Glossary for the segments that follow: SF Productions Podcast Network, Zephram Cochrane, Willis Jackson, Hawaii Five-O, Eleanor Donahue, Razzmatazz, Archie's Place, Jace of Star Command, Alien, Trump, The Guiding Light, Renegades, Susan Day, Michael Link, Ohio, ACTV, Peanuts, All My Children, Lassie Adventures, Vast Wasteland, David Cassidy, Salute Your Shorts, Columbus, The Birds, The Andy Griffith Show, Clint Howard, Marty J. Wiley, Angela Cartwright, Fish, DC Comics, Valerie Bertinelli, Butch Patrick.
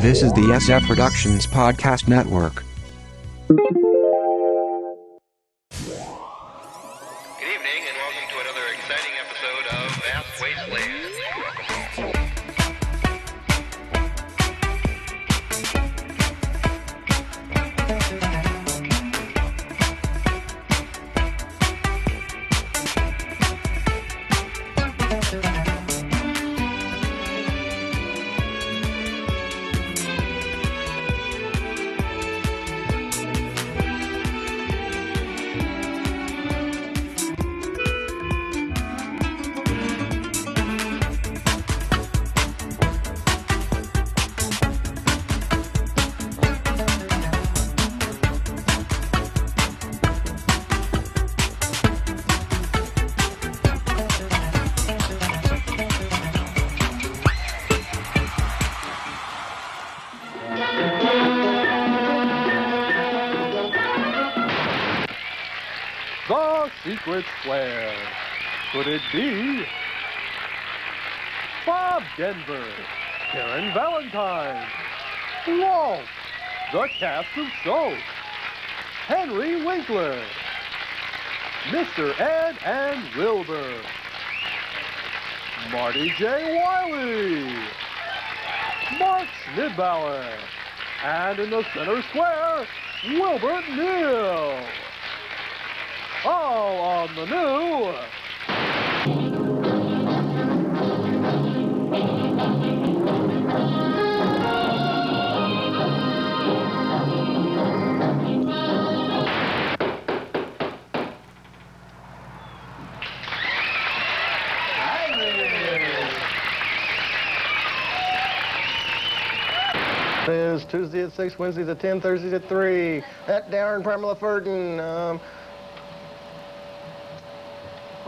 This is the SF Productions Podcast Network. Good evening and welcome to another exciting episode of Vast Wasteland. Where could it be? Bob Denver, Karen Valentine, Walt, the cast of Soap, Henry Winkler, Mr. Ed and Wilbur, Marty J. Wiley, Mark Schneidbauer, and in the center square, Wilbert Neal. All on the new is Tuesday at 6, Wednesdays at 10, Thursdays at 3. At Darren, Pamela Ferdin.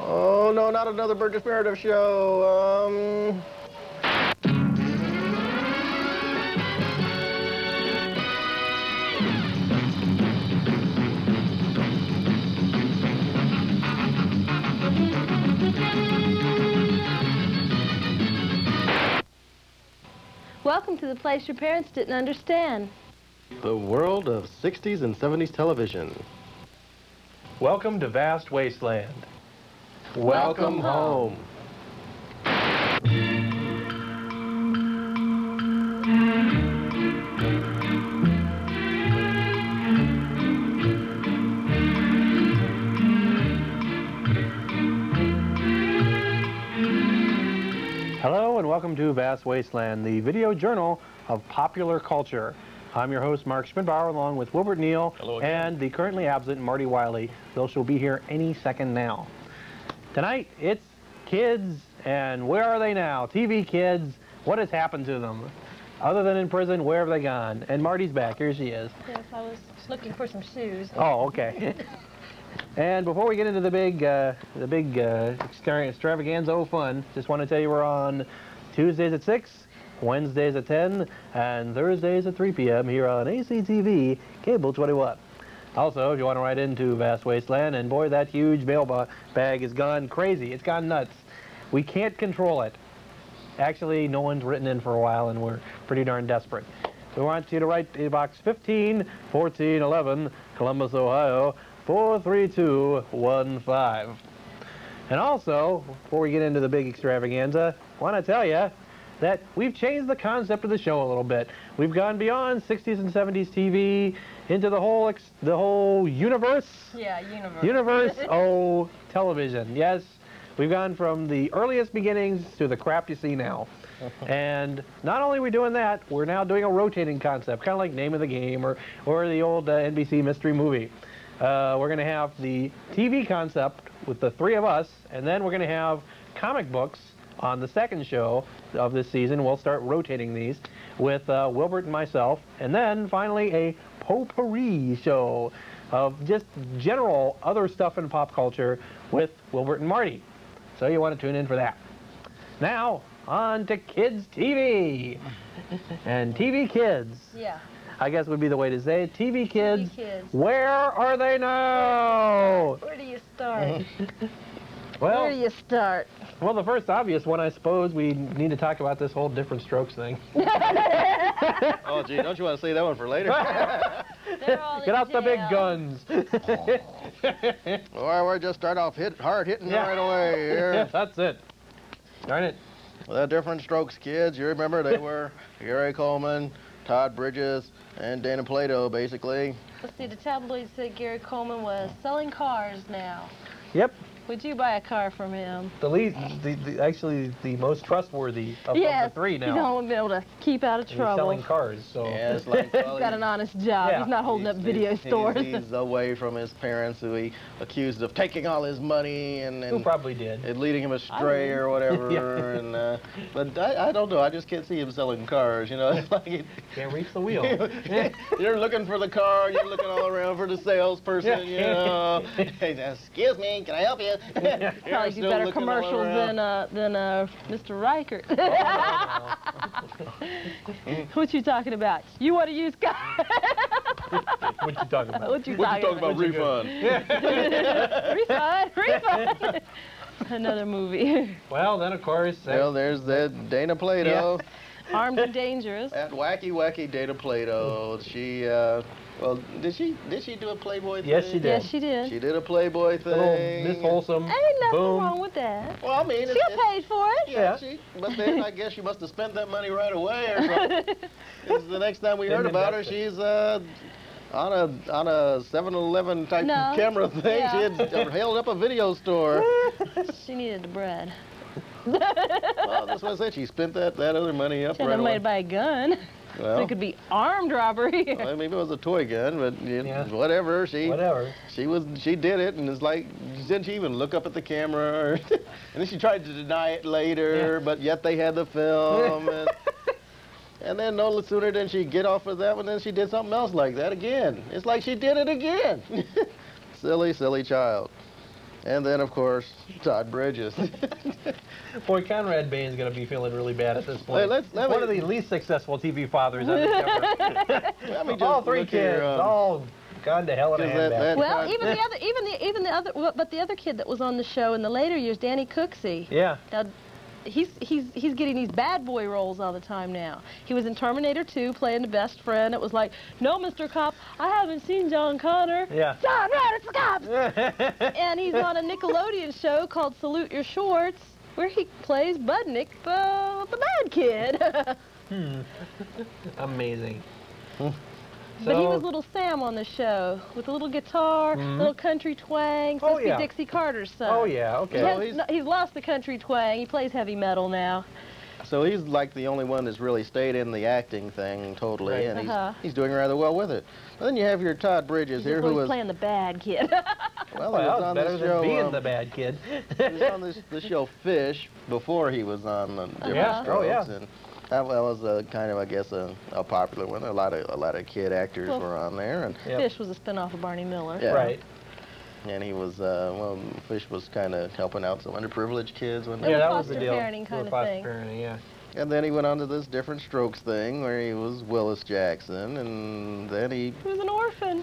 Oh, no, not another Burgess Meredith show. Welcome to the place your parents didn't understand. The world of 60s and 70s television. Welcome to Vast Wasteland. Welcome home. Hello and welcome to Vast Wasteland, the video journal of popular culture. I'm your host, Mark Schneidbauer, along with Wilbert Neal and the currently absent Marty Wiley, though she'll be here any second now. Tonight, it's kids, and where are they now? TV kids, what has happened to them? Other than in prison, where have they gone? And Marty's back, here she is. Yes, I was looking for some shoes. Oh, okay. And before we get into the big extravaganza fun, just want to tell you we're on Tuesdays at 6, Wednesdays at 10, and Thursdays at 3 p.m. here on ACTV, Cable 21. Also, if you want to write into Vast Wasteland, and boy, that huge mailbag has gone crazy. It's gone nuts. We can't control it. Actually, no one's written in for a while, and we're pretty darn desperate. So we want you to write to Box 151411, Columbus, Ohio, 43215. And also, before we get into the big extravaganza, I want to tell you that we've changed the concept of the show a little bit. We've gone beyond 60s and 70s TV into the whole universe. Yeah, universe. Universe, oh, television. Yes, we've gone from the earliest beginnings to the crap you see now. And not only are we doing that, we're now doing a rotating concept, kind of like Name of the Game or the old NBC mystery movie. We're going to have the TV concept with the three of us, and then we're going to have comic books. On the second show of this season, we'll start rotating these with Wilbert and myself, and then finally a potpourri show of just general other stuff in pop culture with Wilbert and Marty. So you want to tune in for that. Now, on to kids' TV. And TV kids. Yeah. I guess would be the way to say it. TV kids. TV kids. Where are they now? Where do you start? Well, where do you start? Well, the first obvious one, I suppose, we need to talk about this whole different strokes thing. Oh, gee, don't you want to save that one for later? Get out the big guns. Well, we'll just start off hard hitting right away here. Yeah, that's it. Darn it. Well, the different strokes kids, you remember, they were Gary Coleman, Todd Bridges, and Dana Plato, basically. Let's see, the tabloids said Gary Coleman was selling cars now. Yep. Would you buy a car from him? The least, actually, the most trustworthy of the three now. He's only been able to keep out of trouble. He's selling cars, so. Yeah, it's like he's got an honest job. Yeah. He's not holding up video stores. He's away from his parents, who he accused of taking all his money and who probably did, and leading him astray or whatever. Yeah. And but I don't know. I just can't see him selling cars. You know, it's like he can't reach the wheel. You're looking for the car. You're looking all around for the salesperson. Yeah. You know, excuse me, can I help you? Probably do better commercials than Mr. Riker. What you talking about? You want to use cars? What you talking about? What you talking about? Refund. Refund. Another movie. Well, then of course. Well, there's that Dana Plato. Yeah. Armed and dangerous. That wacky Dana Plato. She, well, did she do a Playboy thing? Yes, she did. Yes, she did. She did a Playboy thing. A little Miss Wholesome. Ain't nothing wrong with that. Well, I mean, she paid for it. Yeah. But then I guess she must have spent that money right away or something. Because the next time we heard about her, she's on a 7-Eleven type camera thing. Yeah. She had held up a video store. She needed the bread. Well, that's what I said. She spent that other money up right away. She had buy a gun. Well, so it could be armed robbery. Well, I mean, maybe it was a toy gun, but whatever. She did it, and it's like, didn't she even look up at the camera? And then she tried to deny it later, but yet they had the film. And then no sooner did she get off of that one, then she did something else like that again. It's like she did it again. Silly, silly child. And then, of course, Todd Bridges. Boy, Conrad Bain's going to be feeling really bad at this point. Hey, One of the least successful TV fathers I've ever. All three kids, all gone to hell in a handbasket. Well, even the other kid that was on the show in the later years, Danny Cooksey. Yeah. Now, he's getting these bad boy roles all the time now. He was in Terminator 2 playing the best friend. It was like, no, Mr. Cop, I haven't seen John Connor. Yeah. John Ryder's for cops! And he's on a Nickelodeon show called Salute Your Shorts, where he plays Budnick, the bad kid. Amazing. But he was Little Sam on the show, with a little guitar, little country twang, supposed to be Dixie Carter's son. Oh, yeah, okay. He's lost the country twang. He plays heavy metal now. So he's like the only one that's really stayed in the acting thing totally, and he's doing rather well with it. But then you have your Todd Bridges here, who was playing the bad kid. Well, he was on this show. Being the bad kid. He was on the show Fish before he was on the Different Strokes. Oh, yeah. And that was I guess a popular one. A lot of kid actors were on there. And Fish was a spinoff of Barney Miller. Yeah. Right. And he was, Fish was kind of helping out some underprivileged kids. That was the deal. Foster parenting kind of thing. Parenting, yeah. And then he went on to this Different Strokes thing where he was Willis Jackson, and then he was an orphan.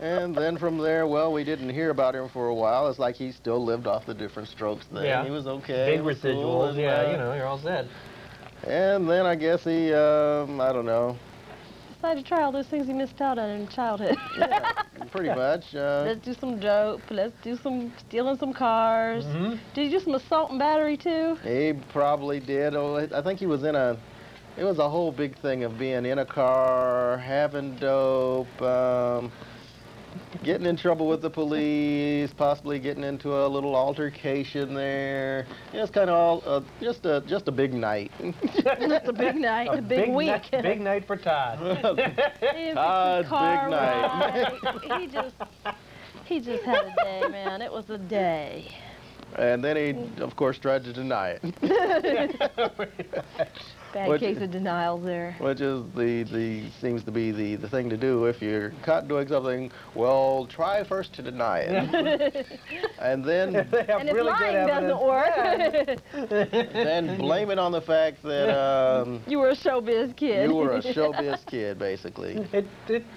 And then from there, well, we didn't hear about him for a while. It's like he still lived off the Different Strokes thing. Yeah. He was okay. Big residuals, cool, and, you know, you're all set. And then I guess he, I don't know, decided to try all those things he missed out on in childhood. Pretty much. Let's do some dope. Let's do some stealing some cars. Did he do some assault and battery, too? He probably did. Oh, I think he was in a... It was a whole big thing of being in a car, having dope, getting in trouble with the police, possibly getting into a little altercation there. It was kind of all just a big night. Just a big night, a big week. Big night for Todd. Todd's big night. He just had a day, man. It was a day. And then he, of course, tried to deny it. Bad case of denial there. Which is seems to be the thing to do if you're caught doing something. Well, try first to deny it, and then if lying doesn't work, then blame it on the fact that you were a showbiz kid. You were a showbiz kid, basically. It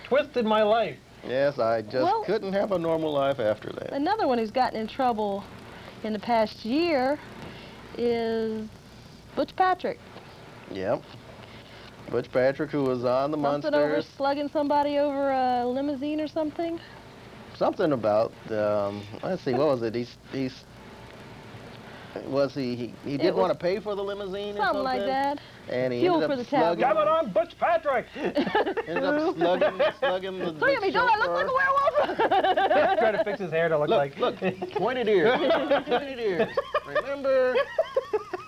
twisted my life. Yes, I just couldn't have a normal life after that. Another one who's gotten in trouble in the past year is Butch Patrick. Yep. Butch Patrick, who was on the Monsters. Something over slugging somebody over a limousine or something? Something about, let's see, what was it? He didn't want to pay for the limousine or something? Something like that. And he ended up slugging. Come on, Butch Patrick! Ended up slugging the chauffeur. Look at me, don't I look like a werewolf? Trying to fix his hair to look like... pointed ears, pointed ears. Remember?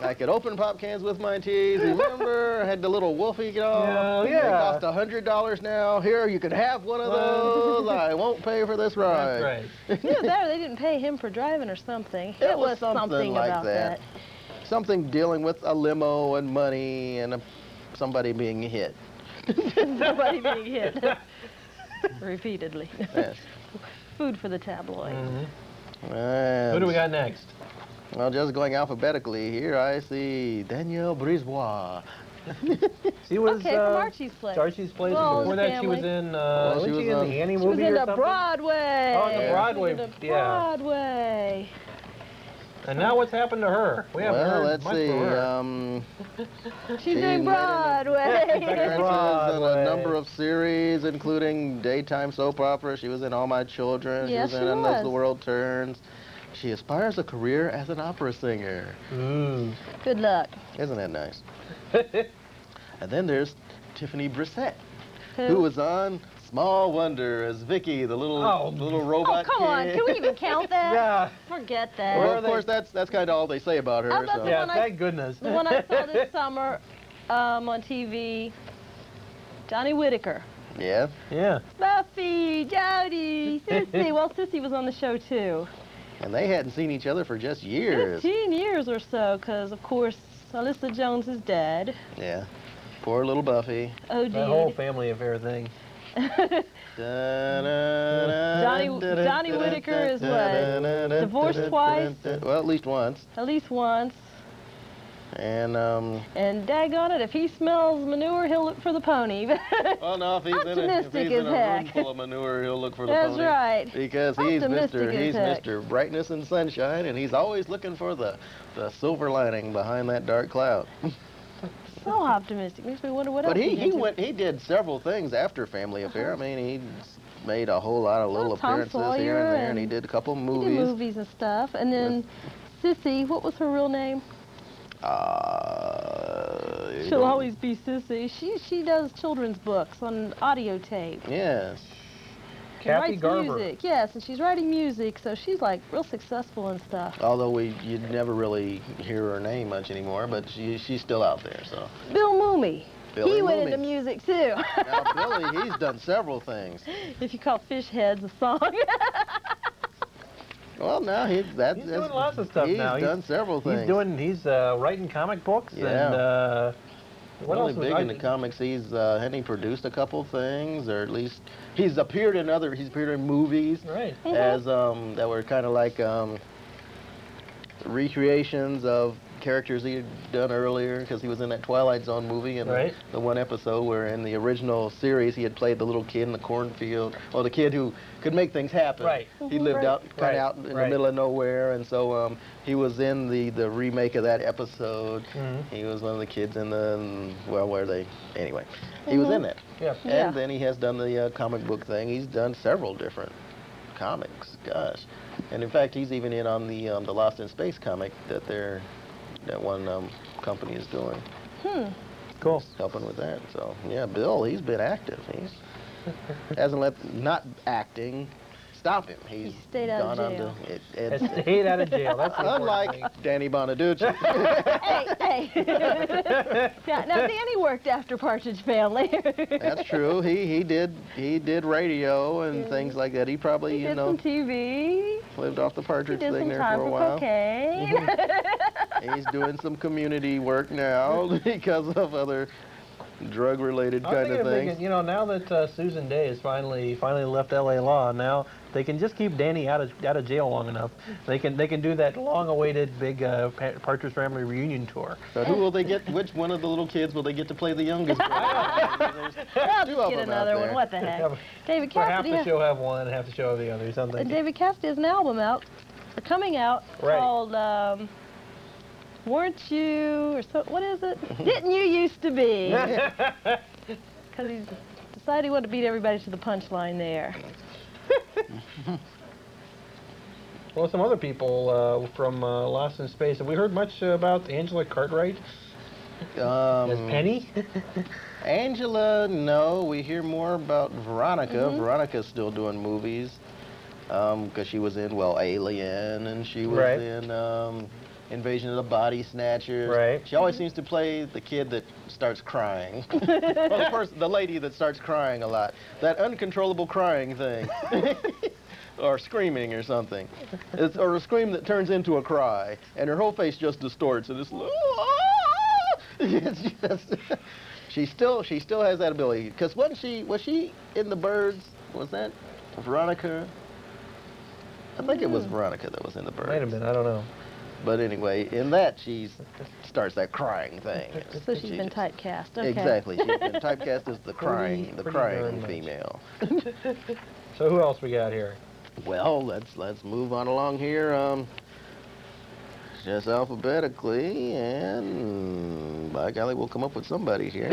I could open pop cans with my teeth. Remember, I had the little wolfie doll. Yeah, yeah. It cost $100 now. Here, you can have one of those. I won't pay for this ride. That's right. You know, they didn't pay him for driving or something. It was something like about that. Something dealing with a limo and money and somebody being hit. Somebody being hit. Repeatedly. Yes. Food for the tabloid. Mm-hmm. Who do we got next? Well, just going alphabetically here, I see Danielle Brisebois. She was from Archie's Place. Archie's Place. Well, before that, she was in the Annie movie or something. She was in the Broadway. Oh, the Broadway. Broadway. And now, what's happened to her? We haven't heard much from her. She's doing Broadway. She was in a number of series, including daytime soap opera. She was in All My Children. Yes, she was in Unless the World Turns. She aspires a career as an opera singer. Mm. Good luck. Isn't that nice? And then there's Tiffany Brissette, who was on Small Wonder as Vicky, the little robot kid. Oh, come on. Can we even count that? Yeah. Forget that. Well, of course, that's kind of all they say about her. Yeah, thank goodness. The one I saw this summer on TV, Johnny Whitaker. Yeah? Yeah. Buffy, Jodie, Sissy. Well, Sissy was on the show, too. And they hadn't seen each other for just years. 15 years or so, because, of course, Alyssa Jones is dead. Yeah. Poor little Buffy. Oh, dear. The whole family affair thing. Johnny Whitaker is what? Divorced twice? Well, at least once. At least once. And daggone it, if he smells manure, he'll look for the pony. Well, no, if he's in a room full of manure, he'll look for the pony. That's right. Because he's Mr. Brightness and Sunshine, and he's always looking for the silver lining behind that dark cloud. So optimistic. Makes me wonder what else he did several things after Family Affair. I mean, he made a whole lot of little appearances here and there, and he did a couple movies. He did movies and stuff. And then Sissy, what was her real name? She'll always be Sissy. She does children's books on audio tape. Yes. Kathy Garber. Music. Yes, and she's writing music, so she's like real successful and stuff. Although you'd never really hear her name much anymore, but she's still out there. So. Bill Mumy. He went into music too. Now Billy, he's done several things. If you call Fish Heads a song. Well, no, he's doing lots of stuff now. He's done several things. He's writing comic books. Yeah. And, what else? Really big in the comics. He produced a couple things, or at least he's appeared in movies. Right. As that were kind of like recreations of characters he had done earlier, because he was in that Twilight Zone movie, and the one episode where in the original series he had played the little kid in the cornfield, or the kid who could make things happen. Right. He lived out in the middle of nowhere, and so he was in the remake of that episode. Mm-hmm. He was one of the kids in the, anyway, he was in it. Yeah. And then he has done the comic book thing. He's done several different comics, gosh. And in fact, he's even in on the Lost in Space comic that one company is doing. Cool. Helping with that. So yeah, Bill, he's been active. He hasn't let not acting stop him. He's stayed out of jail. Stayed out of jail. That's unlike Danny Bonaducci. Hey. Now Danny worked after Partridge Family. That's true. He did radio and things like that. He probably did some TV. Lived off the Partridge thing there for a while. He's doing some community work now because of other drug-related kind of thing. Can, you know, now that Susan Day has finally left L.A. Law, now they can just keep Danny out of jail long enough. They can do that long-awaited big Partridge Family reunion tour. But who will they get? Which one of the little kids will they get to play the youngest? They'll get another one. What the heck? David Cassidy. Half the show have one, half the show have the other. Something. David Cassidy has an album out, coming out, right, called. Weren't you, or so, what is it? Didn't you used to be? Because he's decided he wanted to beat everybody to the punchline there. Well, some other people from Lost in Space. Have we heard much about Angela Cartwright? As Penny? Angela, no. We hear more about Veronica. Mm-hmm. Veronica's still doing movies because she was in, well, Alien, and she was right in... Invasion of the Body Snatchers. Right. She always seems to play the kid that starts crying. Well, the lady that starts crying a lot. That uncontrollable crying thing. Or screaming or something. It's, or a scream that turns into a cry. And her whole face just distorts. And it's like, it's just, she still has that ability. Because was she in The Birds? Was that Veronica? I think it was Veronica that was in The Birds. Wait a minute, I don't know. But anyway, in that, she starts that crying thing. So she's been typecast, okay. Exactly. She's been typecast as the crying female. So who else we got here? Well, let's move on along here. Just alphabetically, and by golly, we'll come up with somebody here.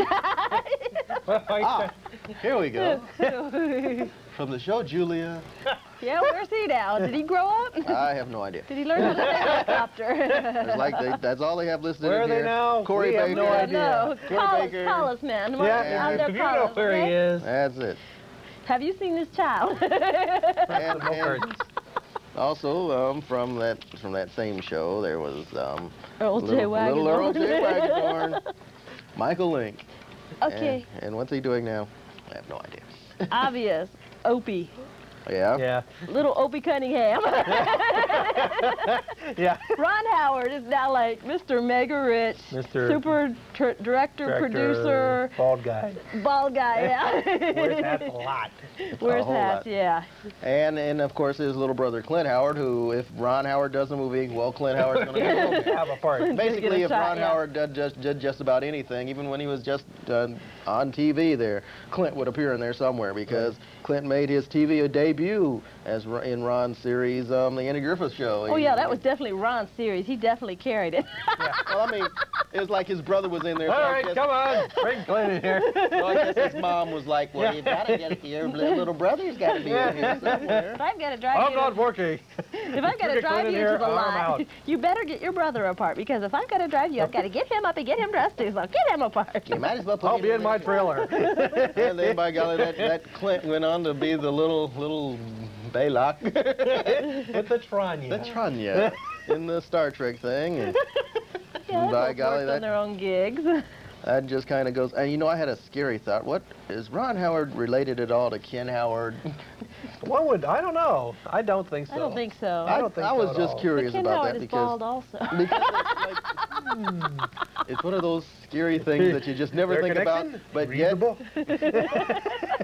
Here we go. From the show, Julia. Yeah, where's he now? Did he grow up? I have no idea. Did he learn how to helicopter? It's like that's all they have listed in here. Where are they now? Corey Baker. We have no idea. No. Corey Baker. Collis, man. Yeah, if you know where he is. That's it. Have you seen this child? And also, from that same show, there was Earl J. Waggon. Little Earl J. Waggon. Michael Link. Okay. And what's he doing now? I have no idea. Obvious. Opie. Yeah. Yeah. Little Opie Cunningham. Yeah. Ron Howard is now like Mr. Mega Rich. Mr. Super director, producer. Bald guy. Bald guy, yeah. Wears hats a lot. Wears hats, yeah. And of course his little brother Clint Howard, who if Ron Howard does a movie, well, Clint Howard's going to have a part. Basically, if Ron Howard did just about anything, even when he was just on TV there, Clint would appear in there somewhere because Clint made his TV debut as in Ron's series, The Andy Griffith Show. Oh, yeah, that was definitely Ron's series. He definitely carried it. Yeah. Well, I mean, it was like his brother was in there. All right, come on. Bring Clint in here. So I guess his mom was like, well, you got to get your little brother's got to be in here somewhere. If I've got to drive you... I'm not working. If I've got to drive you to the line, you better get your brother apart, because if I've got to drive you, I've got to get him up and get him dressed too, so get him apart. You might as well put I'll be in my trailer. And then, by golly, that Clint went on to be the little Balak. With the Tranya. The Tranya in the Star Trek thing. And yeah, by golly, that on their own gigs. That just kind of goes. And you know, I had a scary thought. What is Ron Howard related at all to Ken Howard? One would. I don't know. I don't think so. I don't think so. I was so just curious but Ken about Howard that is because bald also. Because it's one of those scary things that you just never think about, but reasonable. Yet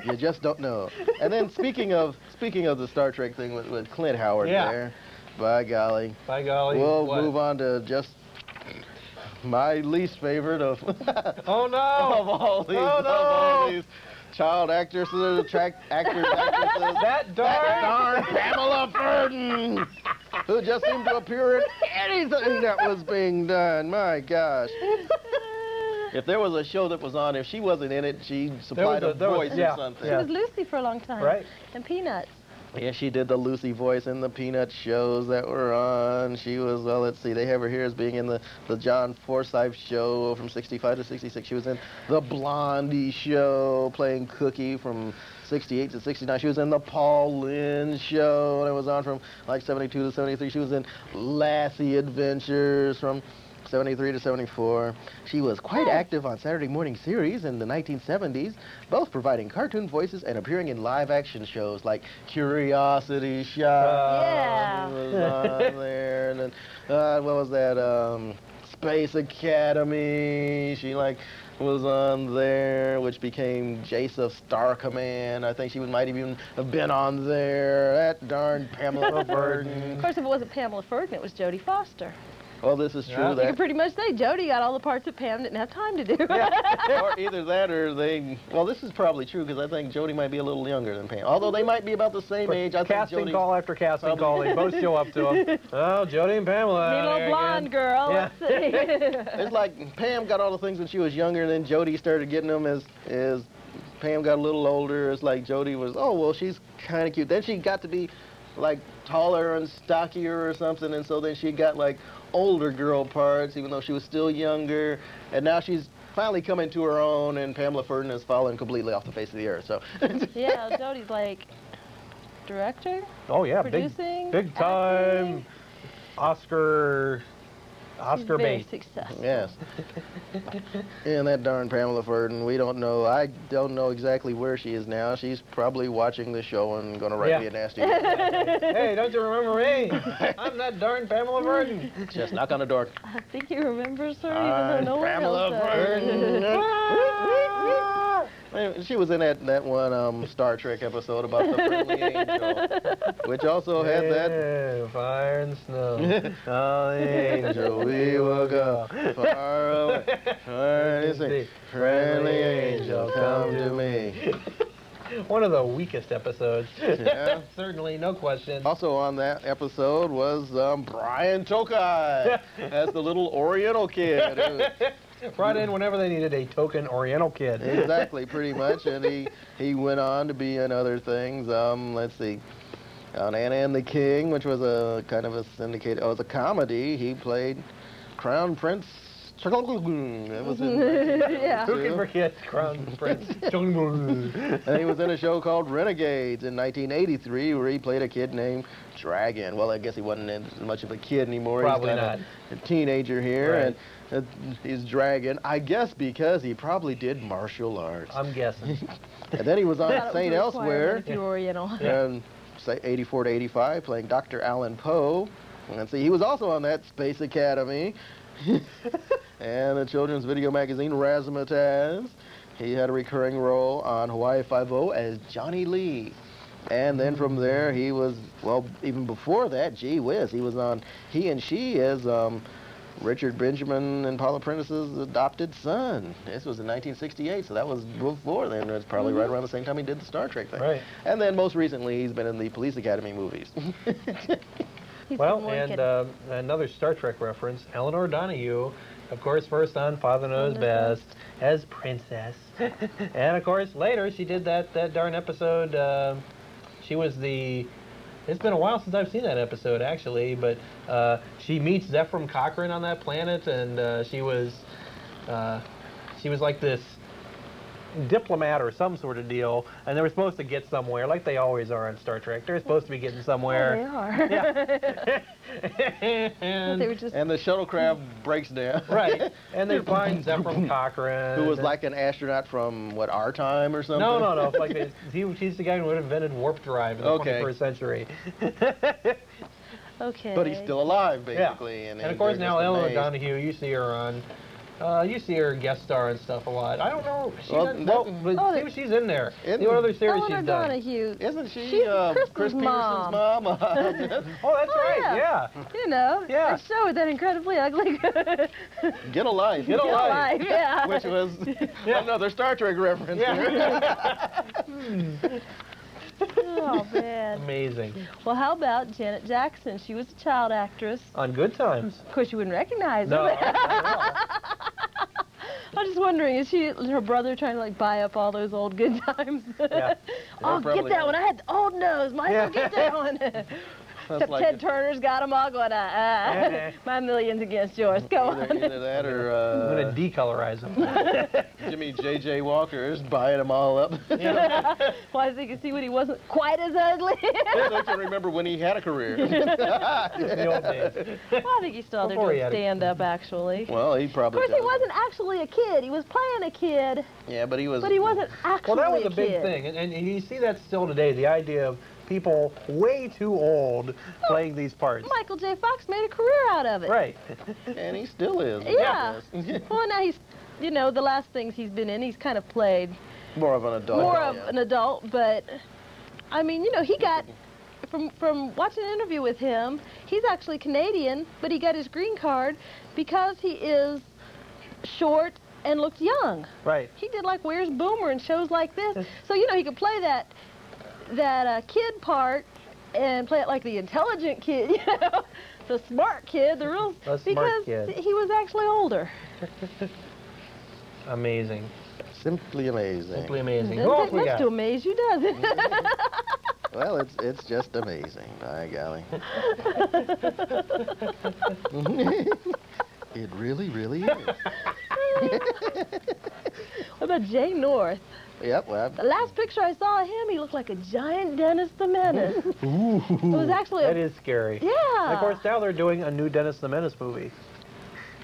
you just don't know. And then speaking of the Star Trek thing with Clint Howard there, by golly, we'll move on to just my least favorite of of all these child actresses, actresses. That darn Pamela Ferdin, who just seemed to appear in anything that was being done. My gosh. If there was a show that was on, if she wasn't in it, she supplied a voice or something. She was Lucy for a long time. Right. And Peanuts. Yeah, she did the Lucy voice in the Peanuts shows that were on. She was, well, let's see, they have her here as being in the John Forsythe show from 65 to 66. She was in the Blondie show, playing Cookie from 68 to 69. She was in the Paul Lynn show, and it was on from like 72 to 73. She was in Lassie Adventures from 73 to 74. She was quite active on Saturday morning series in the 1970s, both providing cartoon voices and appearing in live-action shows like Curiosity Shop. Yeah. Was on there. And then, what was that? Space Academy. She like was on there, which became Jace of Star Command. I think she might even have been on there. That darn Pamela Ferdin. Of course, if it wasn't Pamela Ferdin, it was Jodie Foster. Well, this is true. Yeah. You can pretty much say Jodie got all the parts that Pam didn't have time to do. Yeah. Or either that or they... Well, this is probably true because I think Jodie might be a little younger than Pam. Although they might be about the same age. I think Jodie... call after casting call. They both show up to them. Oh, Jodie and Pamela. The little blonde girl. Yeah. Let's see. It's like Pam got all the things when she was younger and then Jodie started getting them as Pam got a little older. It's like Jodie was, oh, well, she's kind of cute. Then she got to be like taller and stockier or something, and so then she got like older girl parts even though she was still younger, and now she's finally come into her own and Pamela Ferdin has fallen completely off the face of the earth, so. Yeah, Jodie's like director? Oh yeah, producing, big time acting. Oscar bait. Successful. Yes. And that darn Pamela Ferdin, we don't know. I don't know exactly where she is now. She's probably watching the show and going to write me a nasty letter. Hey, don't you remember me? I'm that darn Pamela Ferdin. Just knock on the door. I think he remembers her, even though no one Pamela Ferdin. She was in that one Star Trek episode about the friendly angel, which also had that... fire and snow. Oh, the angel. We will go far away. Friendly angel, come to me. One of the weakest episodes. Yeah. Certainly, no question. Also on that episode was Brian Tokai as the little Oriental kid. Brought in whenever they needed a token Oriental kid. Exactly, pretty much. And he went on to be in other things. Let's see. On Anna and the King, which was a kind of a syndicated, it was a comedy. He played Crown Prince. That was in Who can forget Crown Prince? And he was in a show called Renegades in 1983, where he played a kid named Dragon. Well, I guess he wasn't much of a kid anymore. Probably he's not. A teenager here, right. And he's Dragon. I guess because he probably did martial arts. I'm guessing. And then he was on St. Elsewhere. And say 84 to 85, playing Dr. Alan Poe. And see, he was also on that Space Academy and the children's video magazine Razzmatazz. He had a recurring role on Hawaii Five-O as Johnny Lee. And then from there, he was, well, even before that, gee whiz, he was on He and She as Richard Benjamin and Paula Prentice's adopted son. This was in 1968, so that was before then. It's probably right around the same time he did the Star Trek thing. Right. And then most recently, he's been in the Police Academy movies. Well, and another Star Trek reference, Eleanor Donahue, of course, first on Father Knows Best as Princess. And, of course, later she did that darn episode. She was the... It's been a while since I've seen that episode, actually, but she meets Zephram Cochrane on that planet, and she was like this diplomat or some sort of deal, and they were supposed to get somewhere, like they always are on Star Trek. They're supposed to be getting somewhere. Oh, they are. Yeah. And the shuttlecraft breaks down. Right. And they find Zephram Cochrane. Who was like an astronaut from, what, our time or something? No. It's like he's the guy who would have invented warp drive in the 21st century. Okay. But he's still alive, basically. Yeah. And of course, now Eleanor Donahue, you see her on... you see her guest star and stuff a lot. I don't know. She's in there. See what other series Eleanor she's done. Donahue. Isn't she Chris Peterson's mom? Oh, that's right. Yeah. You know. Yeah. That show with that incredibly ugly. Get a life. Get a life. Yeah. Which was another Star Trek reference. Yeah. Oh, man. Amazing. Well, how about Janet Jackson? She was a child actress. On Good Times. Of course, you wouldn't recognize her. I'm just wondering, is her brother trying to, like, buy up all those old Good Times? Yeah. Oh, get that one. I had the old nose. Mine will get that one. Except like Ted Turner's got them all going, my millions against yours. Go on. Either that or... I'm going to decolorize them. Jimmy J.J. Walker's buying them all up. Why does he can see when he wasn't quite as ugly? I can remember when he had a career. The old days. Well, I think he's still there doing stand-up, actually. Well, he probably Of course, he wasn't actually a kid. He was playing a kid. Yeah, but he was... But he wasn't actually a kid. Well, that was a big thing. And you see that still today, the idea of... people way too old playing these parts. Michael J. Fox made a career out of it. Right. And he still is. Yeah. Well, now he's, you know, the last things he's been in, he's kind of played... more of an adult. More of an adult, but, I mean, you know, he got... From watching an interview with him, he's actually Canadian, but he got his green card because he is short and looked young. Right. He did like Where's Boomer and shows like this. So, you know, he could play that kid part and play it like the intelligent kid, you know, the smart kid, the real... the smart kid. Because he was actually older. Amazing. Simply amazing. Simply amazing. Doesn't take much to amaze you, does it? Well, it's just amazing, by golly. It really, really is. What about Jay North? Yep. Well, the last picture I saw of him, he looked like a giant Dennis the Menace. Ooh. It was actually... that is scary. Yeah. And of course, now they're doing a new Dennis the Menace movie.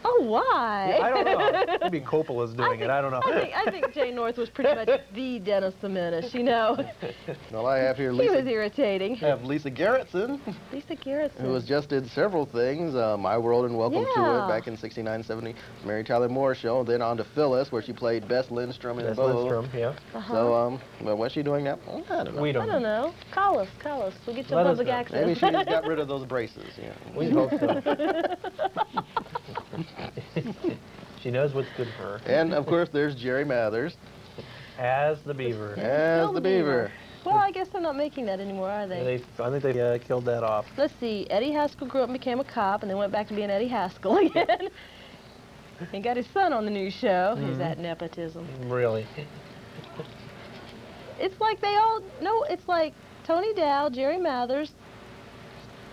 Oh, why? Yeah, I don't know. Maybe Coppola's doing it. I don't know. I think Jay North was pretty much the Dennis the Menace, you know. Well, I have here Lisa... he was irritating. I have Lisa Gerritsen. Lisa Gerritsen. Who was just in several things. My World and Welcome to It back in 69-70. Mary Tyler Moore Show. Then on to Phyllis, where she played Bess Lindstrom in Bess Lindstrom, yeah. So, well, what's she doing now? Well, I don't know. I don't know. Call us. Call us. We'll get you public access. Maybe she just got rid of those braces. Yeah. We hope so. She knows what's good for her. And, of course, there's Jerry Mathers. As the Beaver. As the Beaver. Well, I guess they're not making that anymore, are they? I think they killed that off. Let's see. Eddie Haskell grew up and became a cop, and then went back to being Eddie Haskell again. And got his son on the new show. Mm-hmm. Is that nepotism? Really? It's like they all... no, it's like Tony Dow, Jerry Mathers...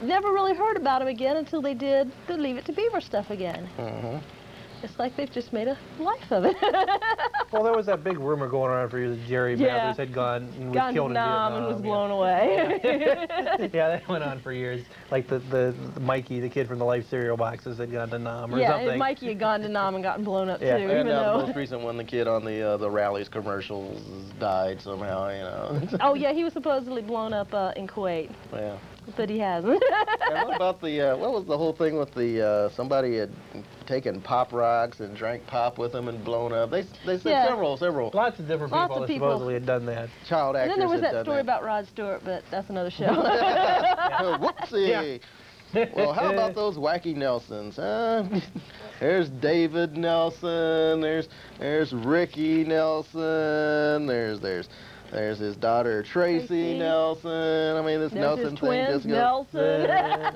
never really heard about him again until they did the Leave It to Beaver stuff again. Uh-huh. It's like they've just made a life of it. Well, there was that big rumor going around for years that Jerry Mathers had gone and was killed in Vietnam and was blown away. Yeah. Yeah, that went on for years. Like the Mikey, the kid from the Life cereal boxes, had gone to Nam or something. Yeah, and Mikey had gone to Nam and gotten blown up too. And the most recent one, the kid on the Rallies commercials died somehow, you know. Oh yeah, he was supposedly blown up in Kuwait. Yeah. But he hasn't. And what about the, what was the whole thing with the, somebody had taken pop rocks and drank pop with them and blown up? They said several. Lots of different people that supposedly had done that. Child actors had done that. And then there was that story about Rod Stewart, but that's another show. Whoopsie. Yeah. Well, how about those wacky Nelsons, huh? There's David Nelson, there's Ricky Nelson, there's his daughter, Tracy Nelson. I mean, this Nelson thing just goes... Nelson.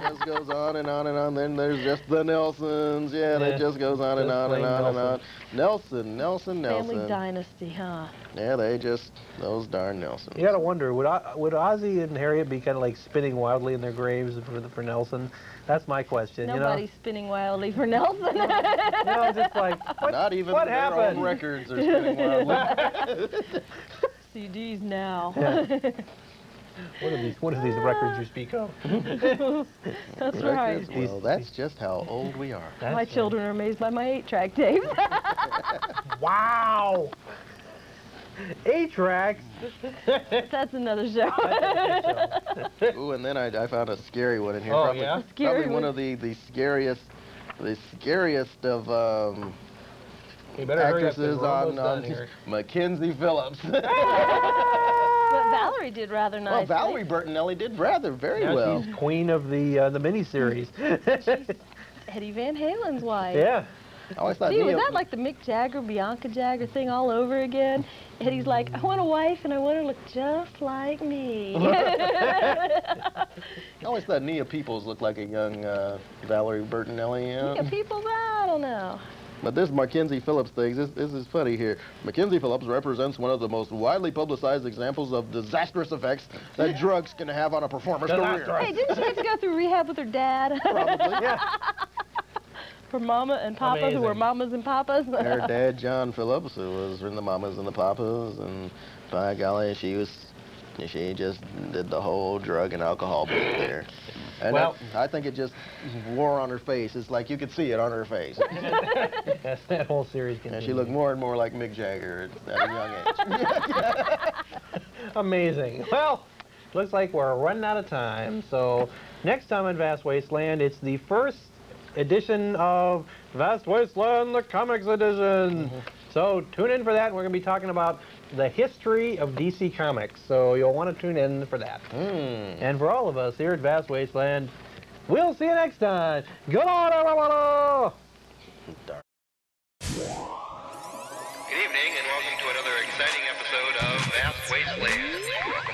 Just goes on and on and on. Then there's just the Nelsons. Yeah, that just goes on and on and on and on. Nelson, Nelson, Nelson. Family dynasty, huh? Yeah, they just... those darn Nelsons. You gotta wonder, would Ozzie and Harriet be kind of like spinning wildly in their graves for Nelson? That's my question. Nobody's spinning wildly for Nelson. No, just like, what happened? Their own records are spinning wildly. CDs now. Yeah. What are these records you speak of? That's right. Well, that's just how old we are. My children are amazed by my 8-track tape. Wow! 8 tracks? That's another show. Ooh, and then I found a scary one in here. Oh, probably, yeah? Probably one of the scariest of... actresses on Mackenzie Phillips. But Valerie did rather nicely. Well, Valerie Bertinelli did very well. She's queen of the miniseries. She's Eddie Van Halen's wife. Yeah. I always thought, gee, was that like the Mick Jagger, Bianca Jagger thing all over again? Eddie's like, I want a wife, and I want her to look just like me. I always thought Nia Peoples looked like a young Valerie Bertinelli. Nia Peoples? I don't know. But this Mackenzie Phillips thing, this is funny here. Mackenzie Phillips represents one of the most widely publicized examples of disastrous effects that drugs can have on a performer's career. Hey, didn't she have to go through rehab with her dad? Probably, yeah. Her mama and papa, who were mamas and papas. Her dad, John Phillips, who was in the mamas and the papas, and by golly, she just did the whole drug and alcohol bit there. And well, I think it just wore on her face. It's like you could see it on her face. Yes, that whole series continues. And she looked more and more like Mick Jagger at a young age. Amazing. Well, looks like we're running out of time. So next time on Vast Wasteland, it's the first edition of Vast Wasteland, the comics edition. So tune in for that. We're going to be talking about the history of DC Comics. So you'll want to tune in for that. And for all of us here at Vast Wasteland, we'll see you next time. Good on, everyone! Good evening, and welcome to another exciting episode of Vast Wasteland.